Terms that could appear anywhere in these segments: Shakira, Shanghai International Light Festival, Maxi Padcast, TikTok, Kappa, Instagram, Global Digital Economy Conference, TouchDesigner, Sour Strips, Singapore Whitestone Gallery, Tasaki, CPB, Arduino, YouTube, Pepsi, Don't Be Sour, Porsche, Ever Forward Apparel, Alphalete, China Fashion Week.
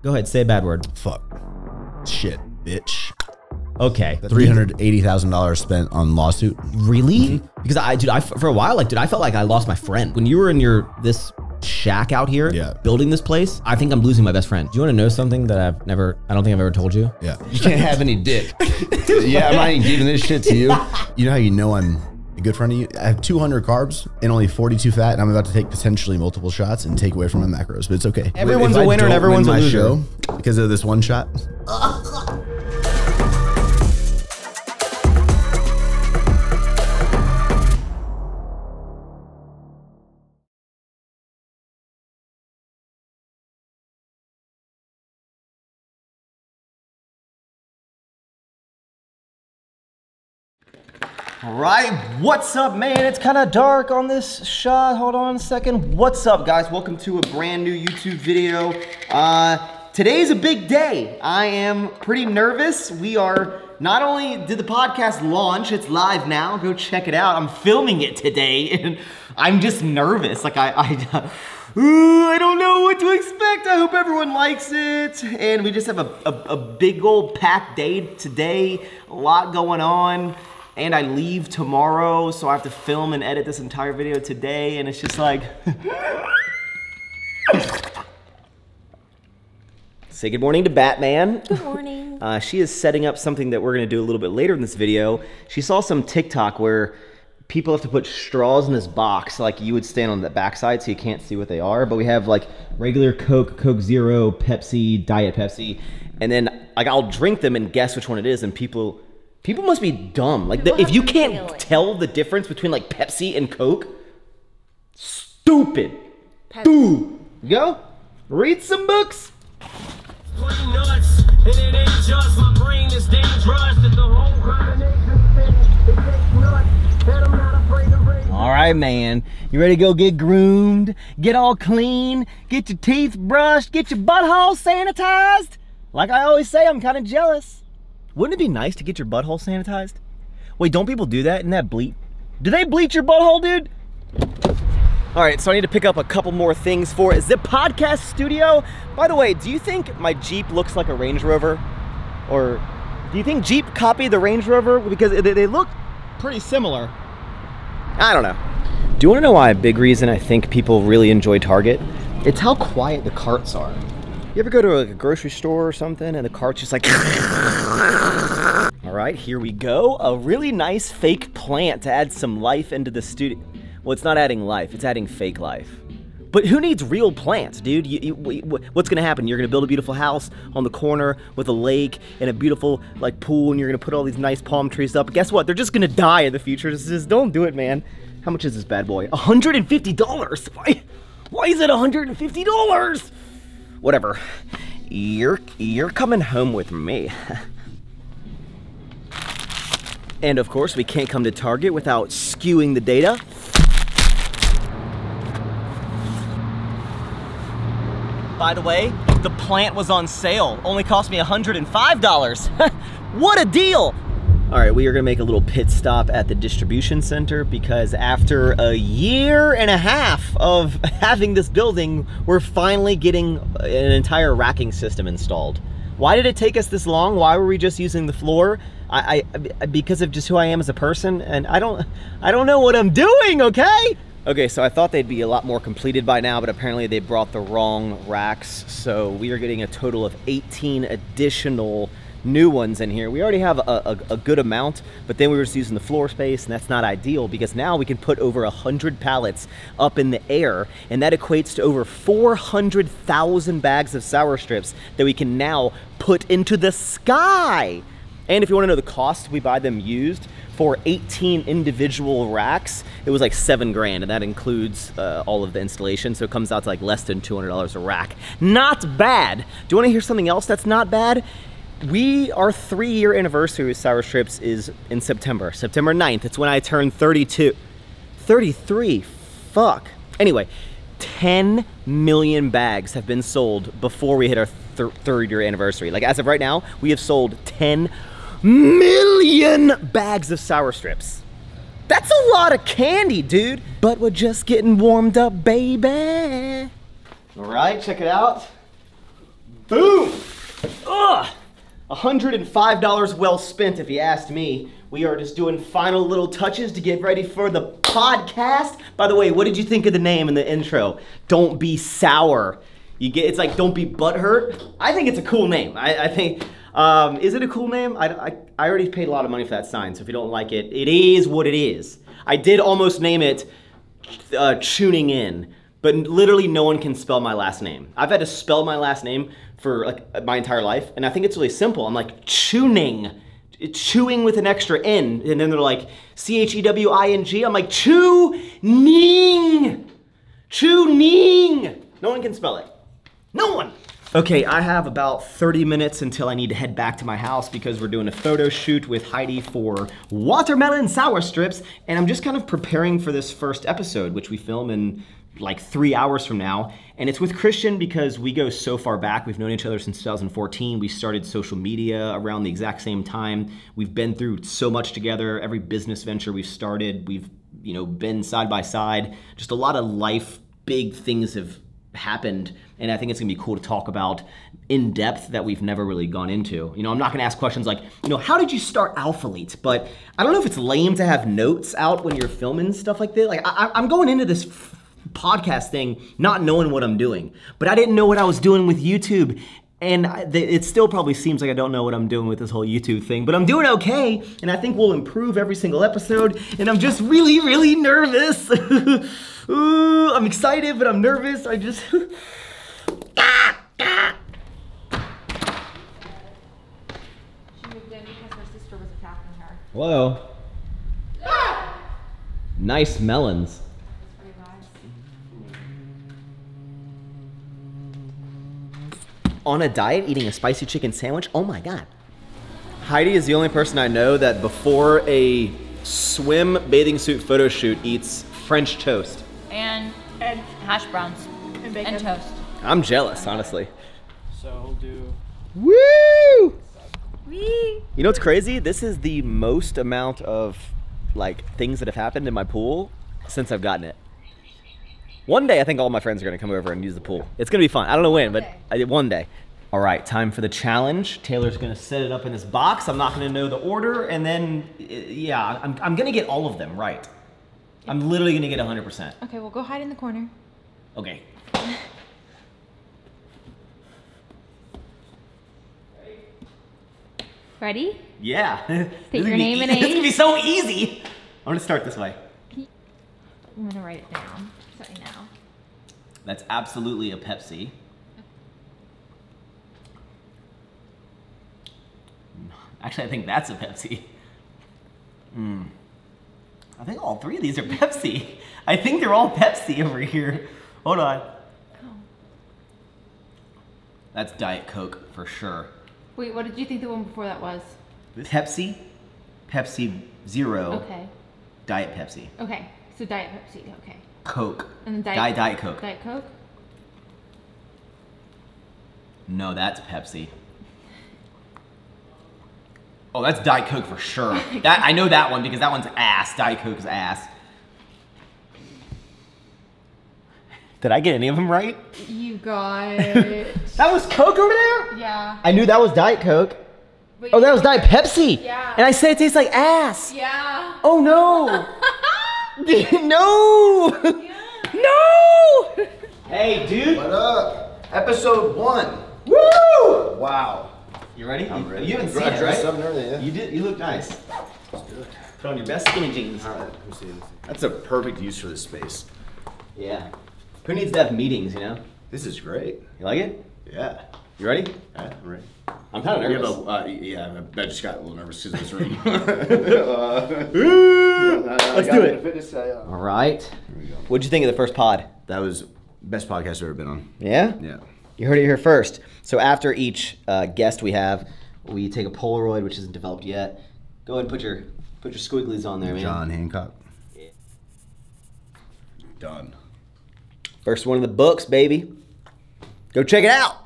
Go ahead, say a bad word. Fuck. Shit, bitch. Okay. $380,000 spent on lawsuit. Really? Mm-hmm. Because dude, for a while, like, dude, I felt like I lost my friend. When you were in your, this shack out here, building this place, I think I'm losing my best friend. Do you want to know something that I've never, I don't think I've ever told you? Yeah. You can't have any dick. Yeah, I'm not even giving this shit to you. You know how you know I'm a good friend of you? I have 200 carbs and only 42 fat, and I'm about to take potentially multiple shots and take away from my macros, but it's okay. Everyone's a winner and everyone's a loser. Show because of this one shot. All right, what's up, man? It's kind of dark on this shot. Hold on a second. What's up, guys? Welcome to a brand new YouTube video. Today's a big day. I am pretty nervous. We are, not only did the podcast launch, it's live now. Go check it out. I'm filming it today, and I'm just nervous. Like, I don't know what to expect. I hope everyone likes it. And we just have a big old packed day today. A lot going on. And I leave tomorrow, so I have to film and edit this entire video today, and it's just like... Say good morning to Batman. Good morning. She is setting up something that we're gonna do a little bit later in this video. She saw some TikTok where people have to put straws in this box, like you would stand on the backside so you can't see what they are, but we have like regular Coke, Coke Zero, Pepsi, Diet Pepsi, and then like I'll drink them and guess which one it is, and people must be dumb. Like, if you can't tell the difference between like Pepsi and Coke, stupid. Boo. Go read some books. Nuts, and it ain't just my brain is dangerous that the whole combination. All right, man. You ready to go get groomed? Get all clean? Get your teeth brushed? Get your butthole sanitized? Like I always say, I'm kind of jealous. Wouldn't it be nice to get your butthole sanitized? Wait, don't people do that? Isn't that bleep? Do they bleach your butthole, dude? All right, so I need to pick up a couple more things for the podcast studio. By the way, do you think my Jeep looks like a Range Rover? Or do you think Jeep copied the Range Rover? Because they look pretty similar. I don't know. Do you want to know why a big reason I think people really enjoy Target? It's how quiet the carts are. You ever go to a grocery store or something and the cart's just like... All right, here we go. A really nice fake plant to add some life into the studio. Well, it's not adding life, it's adding fake life. But who needs real plants, dude? What's gonna happen? You're gonna build a beautiful house on the corner with a lake and a beautiful like pool, and you're gonna put all these nice palm trees up. But guess what? They're just gonna die in the future. Just don't do it, man. How much is this bad boy? $150. Why is it $150? Whatever. You're coming home with me. And of course, we can't come to Target without skewing the data. By the way, the plant was on sale. Only cost me $105. What a deal! All right, we are gonna make a little pit stop at the distribution center because after a year and a half of having this building, we're finally getting an entire racking system installed. Why did it take us this long? Why were we just using the floor? I because of just who I am as a person, and I don't know what I'm doing, okay? Okay, so I thought they'd be a lot more completed by now, but apparently they brought the wrong racks. So we are getting a total of 18 additional new ones in here. We already have a good amount, but then we were just using the floor space, and that's not ideal because now we can put over 100 pallets up in the air, and that equates to over 400,000 bags of Sour Strips that we can now put into the sky. And if you want to know the cost, we buy them used for 18 individual racks. It was like $7,000, and that includes all of the installation, so it comes out to like less than $200 a rack. Not bad. Do you want to hear something else that's not bad? Our 3-year anniversary with Sour Strips is in September. September 9th, it's when I turned 32. 33, fuck. Anyway, 10 million bags have been sold before we hit our 3rd year anniversary. Like as of right now, we have sold 10 million bags of Sour Strips. That's a lot of candy, dude. But we're just getting warmed up, baby. All right, check it out. Boom. $105 well spent, if you asked me. We are just doing final little touches to get ready for the podcast. By the way, what did you think of the name in the intro? Don't Be Sour. It's like Don't Be Butthurt. I think it's a cool name. I think, is it a cool name? I already paid a lot of money for that sign, so if you don't like it, it is what it is. I did almost name it Tuning In, but literally no one can spell my last name. I've had to spell my last name for like my entire life, and I think it's really simple. I'm like, chewing with an extra N, and then they're like, C-H-E-W-I-N-G. I'm like, Tuning. No one can spell it. No one. Okay, I have about 30 minutes until I need to head back to my house because we're doing a photo shoot with Heidi for Watermelon Sour Strips, and I'm just kind of preparing for this first episode, which we film in like 3 hours from now, and it's with Christian because we go so far back. We've known each other since 2014. We started social media around the exact same time. We've been through so much together. Every business venture we've started, we've, you know, been side by side. Just a lot of life, big things have happened, and I think it's gonna be cool to talk about in depth that we've never really gone into. You know, I'm not gonna ask questions like, you know, how did you start Alphalete? But I don't know if it's lame to have notes out when you're filming stuff like this. Like, I'm going into this podcast thing not knowing what I'm doing, but I didn't know what I was doing with YouTube, and it still probably seems like I don't know what I'm doing with this whole YouTube thing, but I'm doing okay, and I think we'll improve every single episode, and I'm just really, really nervous. Ooh, I'm excited, but I'm nervous. I just... She moved in because her sister was attacking her. Hello. Ah! Nice melons. On a diet, eating a spicy chicken sandwich? Oh my God. Heidi is the only person I know that before a swim bathing suit photo shoot eats French toast. And egg. Hash browns. And bacon. And toast. I'm jealous, honestly. So we'll do... Woo! Wee! You know what's crazy? This is the most amount of like things that have happened in my pool since I've gotten it. One day, I think all my friends are gonna come over and use the pool. It's gonna be fun. I don't know when, but one day. All right, time for the challenge. Taylor's gonna set it up in this box. I'm not gonna know the order, and then, yeah, I'm gonna get all of them right. I'm literally gonna get 100%. Okay, well, go hide in the corner. Okay. Ready? Yeah. Take your name and age. It's gonna be so easy. I'm gonna start this way. I'm gonna write it down. Sorry, now. That's absolutely a Pepsi. Actually, I think that's a Pepsi. I think all three of these are Pepsi. I think they're all Pepsi over here. Hold on. Oh. That's Diet Coke for sure. Wait, what did you think the one before that was? Pepsi, Pepsi Zero, okay. Diet Pepsi. Okay, so Diet Pepsi, okay. Coke. And Diet Coke. Diet Coke? No, that's Pepsi. Oh, that's Diet Coke for sure. That I know that one because that one's ass. Diet Coke's ass. Did I get any of them right? You got it. That was Coke over there? Yeah. I knew that was Diet Coke. But oh, that was Diet Pepsi. Yeah. And I said it tastes like ass. Yeah. Oh, no. No! Yeah. No! Hey, dude! What up? Episode 1. Woo! Wow. You ready? I'm ready. You haven't seen it, right? Yeah. You did. You look nice. Let's do it. Put on your best skinny jeans. All right. Let's see. That's a perfect use for this space. Yeah. Who needs to have meetings? You know. This is great. You like it? Yeah. You ready? Yeah, I'm ready. I'm kind of nervous. Yeah, I just got a little nervous because of this ring. Let's do it. Fitness, all right. Here we go. What'd you think of the first pod? That was best podcast I've ever been on. Yeah? Yeah. You heard it here first. So after each guest we have, we take a Polaroid, which isn't developed yet. Go ahead and put your squigglies on there, man. John Hancock. Yeah. Done. First one in the books, baby. Go check it out.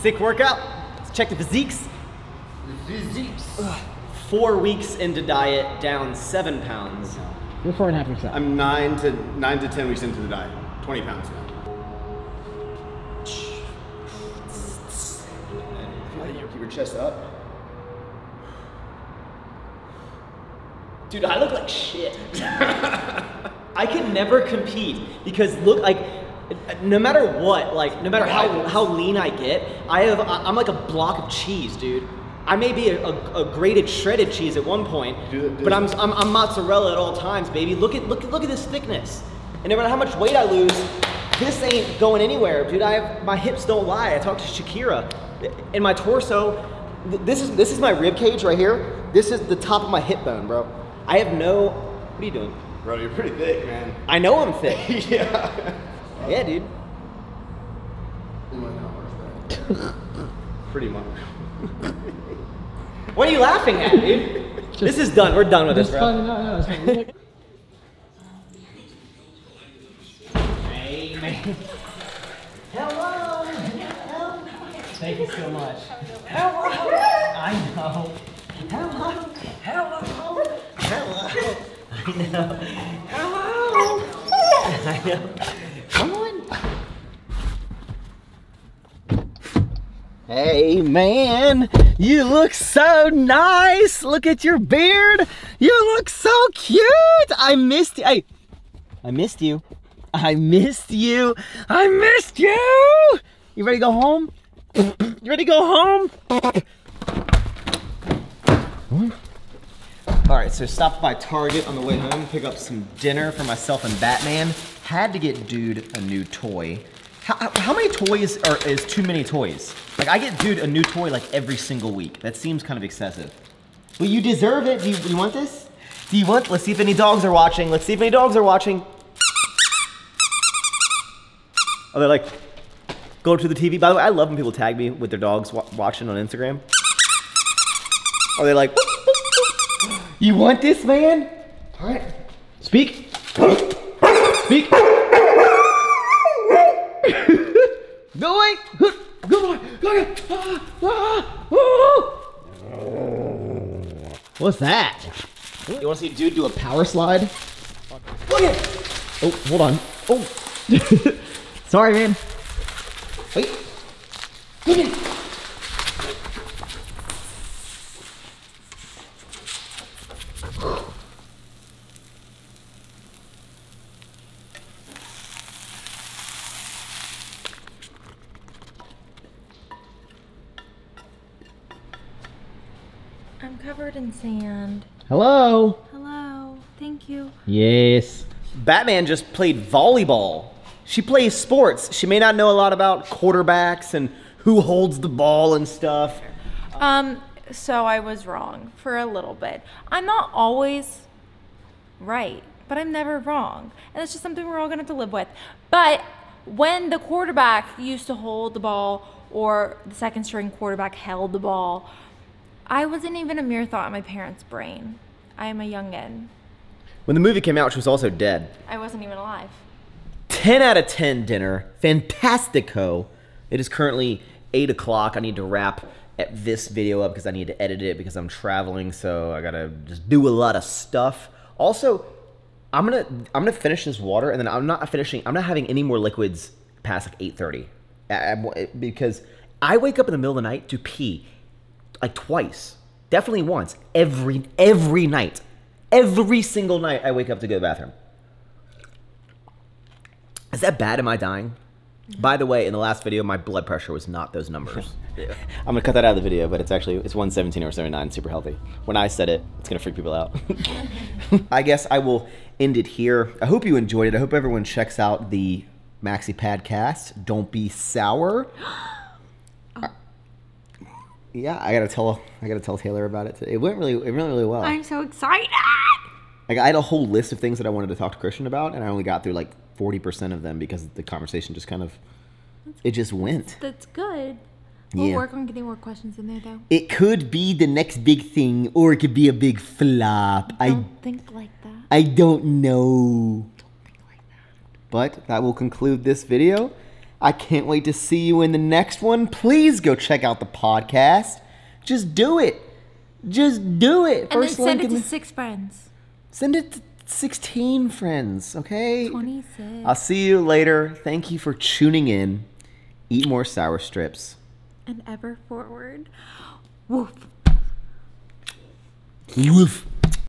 Sick workout. Let's check the physiques. The physiques. 4 weeks into diet, down 7 pounds. You're 4.5%. I'm 9 to 10 weeks into the diet. 20 pounds now. your chest up. Dude, I look like shit. I can never compete because look, like, no matter what, like, no matter how lean I get, I'm like a block of cheese, dude. I may be a grated shredded cheese at one point, but I'm mozzarella at all times, baby. Look at this thickness. And no matter how much weight I lose, this ain't going anywhere, dude. My hips don't lie. I talked to Shakira. In my torso, this is my rib cage right here. This is the top of my hip bone, bro. I have no. What are you doing? Bro, you're pretty thick, man. I know I'm thick. Yeah. Yeah, dude. It might not work that. Pretty much. What are you laughing at, dude? Just, this is done. We're done with this, bro. Fine, no, it's fine. Hey, man. Hello. Hello. Thank you so much. Hello. I know. Hello. Hello. Hello. I know. Hello. I know. Come on. Hey, man. You look so nice. Look at your beard. You look so cute. I missed you. Hey, I missed you. I missed you. I missed you. You ready to go home? You ready to go home? All right, so stopped by Target on the way home, pick up some dinner for myself and Batman. Had to get dude a new toy. How many toys is too many toys? Like, I get dude a new toy like every single week. That seems kind of excessive. Well, you deserve it. Do you want this? Do you want? Let's see if any dogs are watching. Let's see if any dogs are watching. Oh, they're like, go to the TV. By the way, I love when people tag me with their dogs watching on Instagram. Or they're like, you want this, man? All right, speak. Speak. Go away! Good boy! Go away! What's that? You wanna see dude do a power slide? Look at it! Oh, hold on. Oh! Sorry, man. Wait. Look at it! Sand. Hello. Hello. Thank you. Yes. Batman just played volleyball. She plays sports. She may not know a lot about quarterbacks and who holds the ball and stuff. So I was wrong for a little bit. I'm not always right, but I'm never wrong. And it's just something we're all going to have to live with. But when the quarterback used to hold the ball or the second string quarterback held the ball, I wasn't even a mere thought in my parents' brain. I am a youngin. When the movie came out, she was also dead. I wasn't even alive. 10 out of 10 dinner, fantastico. It is currently 8 o'clock. I need to wrap this video up because I need to edit it because I'm traveling, so I gotta just do a lot of stuff. Also, I'm gonna finish this water and then I'm not having any more liquids past like 8:30 because I wake up in the middle of the night to pee. Like twice, definitely once, every night. Every single night I wake up to go to the bathroom. Is that bad? Am I dying? By the way, in the last video, my blood pressure was not those numbers. Yeah. I'm gonna cut that out of the video, but it's 117 over 79, super healthy. When I said it, it's gonna freak people out. I guess I will end it here. I hope you enjoyed it. I hope everyone checks out the Maxi Padcast. Don't be sour. Yeah, I gotta tell Taylor about it today. It went really well. I'm so excited. Like I had a whole list of things that I wanted to talk to Christian about, and I only got through like 40% of them because the conversation just kind of, it just went. That's good. We'll work on getting more questions in there, though. It could be the next big thing, or it could be a big flop. I don't think like that. I don't know. Don't think like that. But that will conclude this video. I can't wait to see you in the next one. Please go check out the podcast. Just do it. Just do it. And then send it to 6 friends. Send it to 16 friends, okay? 26. I'll see you later. Thank you for tuning in. Eat more sour strips. and ever forward. Woof. Woof.